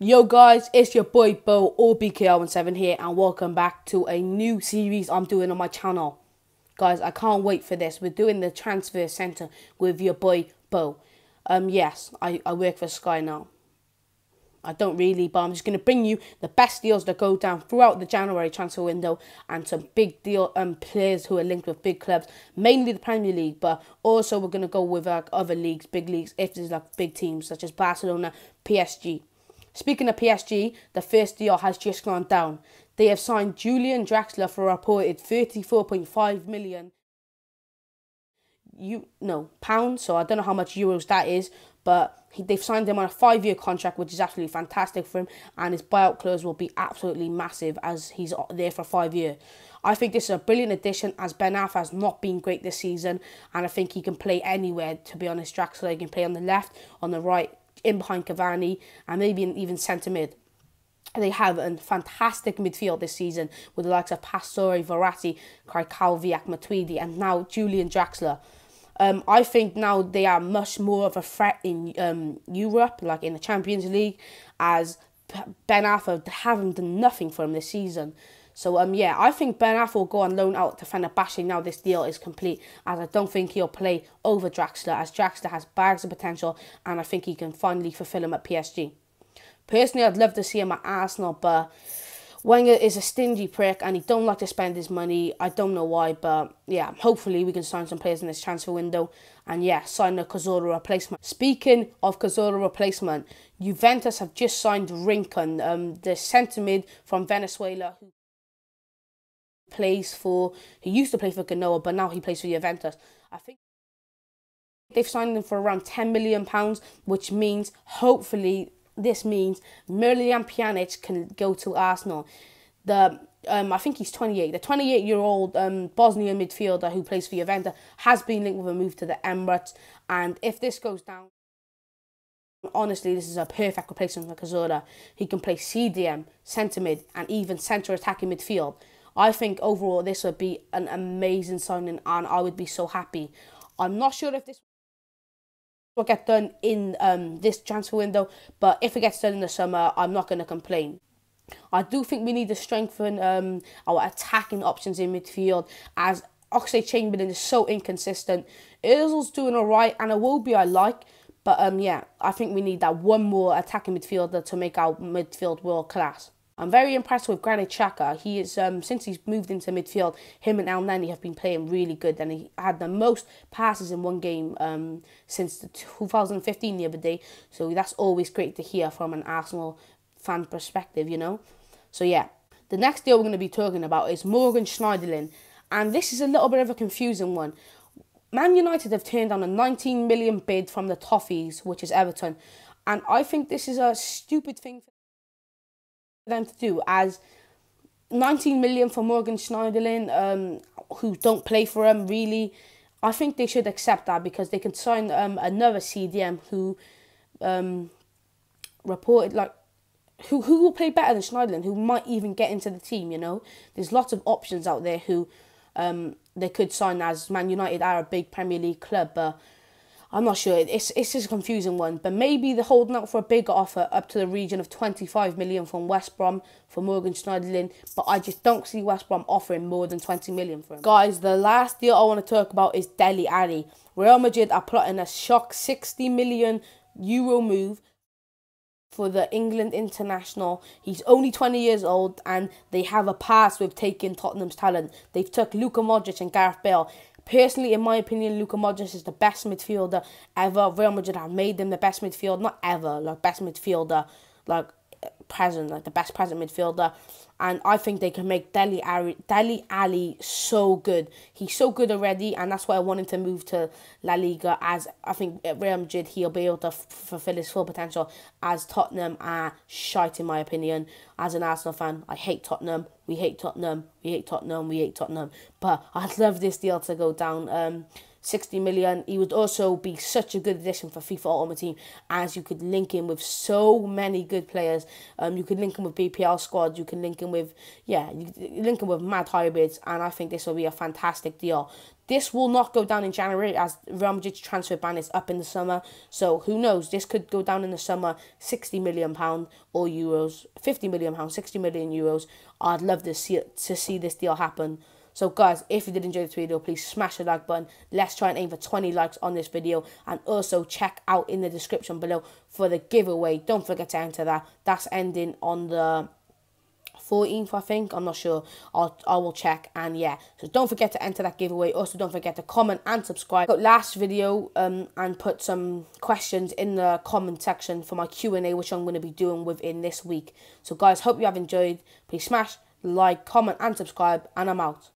Yo guys, it's your boy Bo or BKR17 here, and welcome back to a new series I'm doing on my channel. Guys, I can't wait for this. We're doing the Transfer Centre with your boy Bo. Yes, I work for Sky now. I don't really, but I'm just going to bring you the best deals that go down throughout the January transfer window and some big deal players who are linked with big clubs, mainly the Premier League, but also we're going to go with other leagues, big leagues, if there's like big teams such as Barcelona, PSG. Speaking of PSG, the first deal has just gone down. They have signed Julian Draxler for a reported £34.5 million. pounds, so I don't know how much euros that is, but they've signed him on a 5-year contract, which is absolutely fantastic for him, and his buyout clause will be absolutely massive as he's there for 5 years. I think this is a brilliant addition as Ben Arfa has not been great this season, and I think he can play anywhere, to be honest. Draxler, he can play on the left, on the right, in behind Cavani, and maybe even centre mid. They have a fantastic midfield this season with the likes of Pastore, Verratti, Krakow, Viak, Matuidi, and now Julian Draxler. I think now they are much more of a threat in Europe, like in the Champions League, as Ben Arfa haven't done nothing for him this season. So yeah, I think Ben Arfa will go on loan out to Fenerbahce now this deal is complete, as I don't think he'll play over Draxler, as Draxler has bags of potential and I think he can finally fulfil him at PSG. Personally, I'd love to see him at Arsenal, but Wenger is a stingy prick and he don't like to spend his money. I don't know why, but yeah, hopefully we can sign some players in this transfer window and yeah, sign a Cazorla replacement. Speaking of Cazorla replacement, Juventus have just signed Rincon, the centre mid from Venezuela, who plays for, he used to play for Genoa, but now he plays for Juventus. I think they've signed him for around £10 million, which means, hopefully, this means Miralem Pjanic can go to Arsenal. The I think he's 28. The 28-year-old Bosnian midfielder who plays for Juventus has been linked with a move to the Emirates, and if this goes down, honestly, this is a perfect replacement for Cazorla. He can play CDM, centre mid, and even centre attacking midfield. I think overall this would be an amazing signing and I would be so happy. I'm not sure if this will get done in this transfer window, but if it gets done in the summer, I'm not going to complain. I do think we need to strengthen our attacking options in midfield, as Oxlade-Chamberlain is so inconsistent. Özil's doing alright and Iwobi I like, but yeah, I think we need that one more attacking midfielder to make our midfield world class. I'm very impressed with Granit Xhaka. He is, since he's moved into midfield, him and Elneny have been playing really good, and he had the most passes in one game since the 2015 the other day. So that's always great to hear from an Arsenal fan perspective, you know. So yeah, the next deal we're going to be talking about is Morgan Schneiderlin, and this is a little bit of a confusing one. Man United have turned down a £19 million bid from the Toffees, which is Everton, and I think this is a stupid thing for them to do, as 19 million for Morgan Schneiderlin, who don't play for him really. I think they should accept that because they can sign another CDM who reported like who will play better than Schneiderlin, who might even get into the team, you know. There's lots of options out there who they could sign, as Man United are a big Premier League club, but I'm not sure. It's just a confusing one, but maybe they're holding out for a bigger offer up to the region of £25 million from West Brom for Morgan Schneiderlin, but I just don't see West Brom offering more than £20 million for him. Guys, the last deal I want to talk about is Dele Alli. Real Madrid are plotting a shock €60 million move for the England international. He's only 20 years old and they have a past with taking Tottenham's talent. They've took Luka Modric and Gareth Bale. Personally, in my opinion, Luka Modric is the best midfielder ever. Real Madrid have made them the best midfielder, not ever, like best midfielder, like present, like the best present midfielder. And I think they can make Dele Alli so good. He's so good already, and that's why I want him to move to La Liga, as I think at Real Madrid he'll be able to fulfill his full potential, as Tottenham are shite in my opinion. As an Arsenal fan, I hate Tottenham. We hate Tottenham. We hate Tottenham. We hate Tottenham. But I'd love this deal to go down. 60 million. He would also be such a good addition for FIFA Ultimate Team, as you could link him with so many good players. You could link him with BPL squad. You can link him with, yeah, you link him with mad hybrids, and I think this will be a fantastic deal. This will not go down in January, as Real Madrid's transfer ban is up in the summer. So who knows? This could go down in the summer. £60 million or euros, £50 million, €60 million. I'd love to see this deal happen. So guys, if you did enjoy this video, please smash the like button. Let's try and aim for 20 likes on this video. And also check out in the description below for the giveaway. Don't forget to enter that. That's ending on the 14th, I think. I'm not sure. I will check. And yeah, so don't forget to enter that giveaway. Also, don't forget to comment and subscribe. Got last video and put some questions in the comment section for my Q&A, which I'm going to be doing within this week. So guys, hope you have enjoyed. Please smash, like, comment and subscribe. And I'm out.